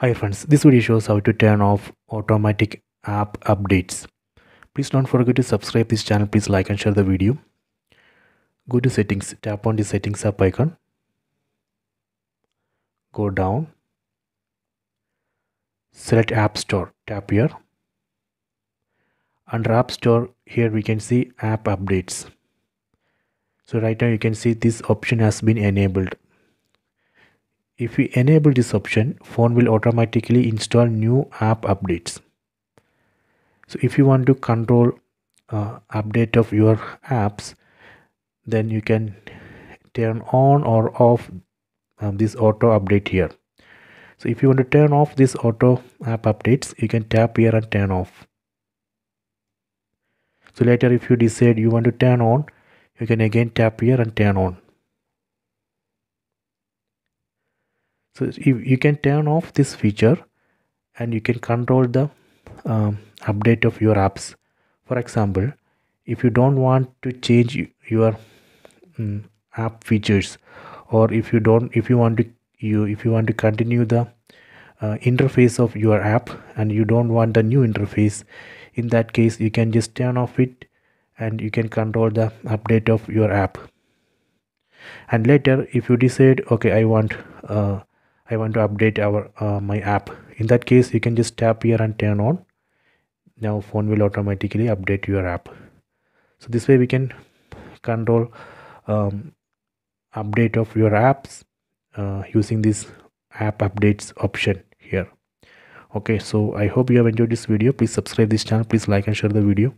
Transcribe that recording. Hi friends, this video shows how to turn off automatic app updates. Please don't forget to subscribe this channel. Please like and share the video. Go to settings, tap on the settings app icon. Go down. Select App Store, tap here. Under App Store, here we can see app updates. So right now you can see this option has been enabled. If we enable this option, phone will automatically install new app updates. So if you want to control update of your apps, then you can turn on or off this auto update here. So if you want to turn off this auto app updates, you can tap here and turn off. So later if you decide you want to turn on, you can again tap here and turn on. So you can turn off this feature and you can control the update of your apps. For example, if you don't want to change your app features, or if you want to continue the interface of your app and you don't want the new interface, in that case you can just turn off it and you can control the update of your app. And later if you decide, okay, I want to update my app, in that case you can just tap here and turn on. Now phone will automatically update your app. So this way we can control update of your apps using this app updates option here. Okay, so I hope you have enjoyed this video. Please subscribe this channel. Please like and share the video.